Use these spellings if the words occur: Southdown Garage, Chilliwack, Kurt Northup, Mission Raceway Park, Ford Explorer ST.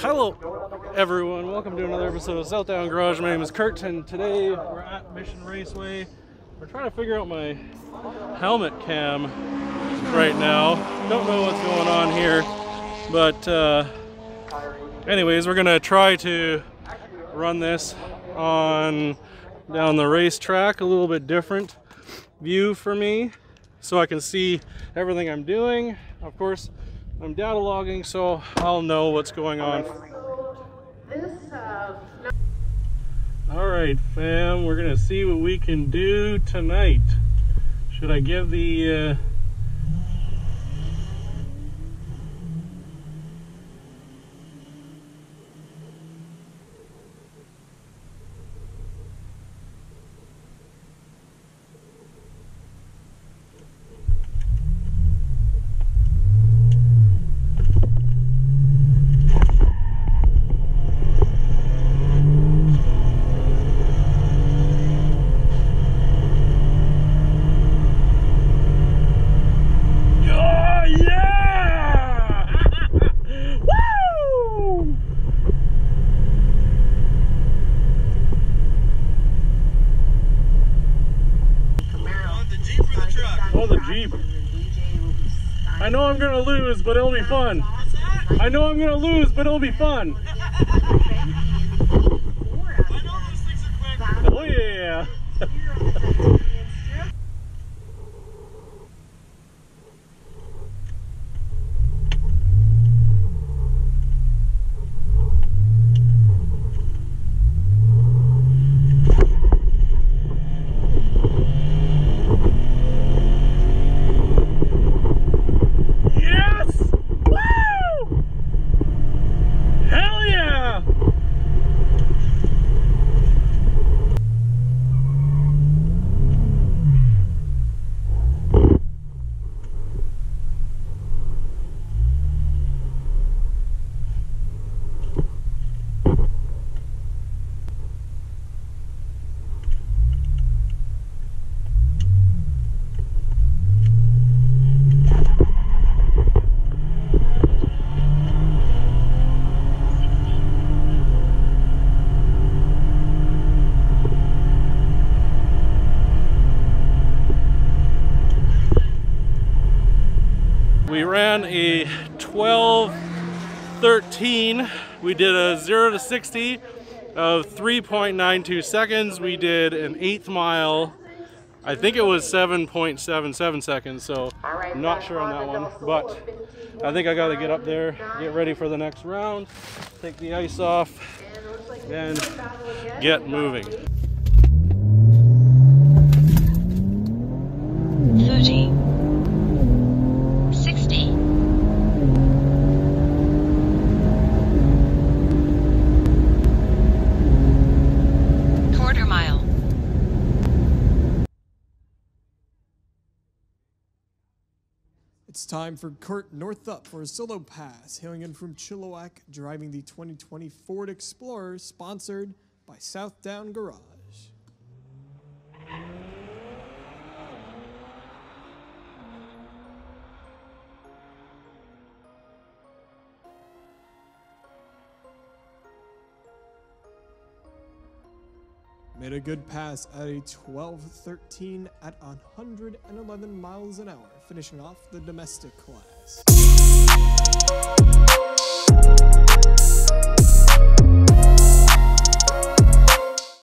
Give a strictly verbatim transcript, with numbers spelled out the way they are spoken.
Hello, everyone. Welcome to another episode of Southdown Garage. My name is Kurt, and today we're at Mission Raceway. We're trying to figure out my helmet cam right now. Don't know what's going on here, but uh, anyways, we're gonna try to run this on down the racetrack. A little bit different view for me, so I can see everything I'm doing. Of course, I'm data logging, so I'll know what's going on. All right, fam, we're gonna see what we can do tonight. Should I give the? Uh... I know I'm gonna lose, but it'll be fun. I know I'm gonna lose, but it'll be fun. Oh yeah. We ran a twelve thirteen. We did a zero to sixty of three point nine two seconds. We did an eighth mile. I think it was seven point seven seven seconds. So I'm not sure on that one, but I think I got to get up there, get ready for the next round, take the ice off, and get moving. thirty. It's time for Kurt Northup for a solo pass, hailing in from Chilliwack, driving the twenty twenty Ford Explorer, sponsored by Southdown Garage. Made a good pass at a twelve thirteen at one hundred eleven miles an hour, finishing off the domestic class.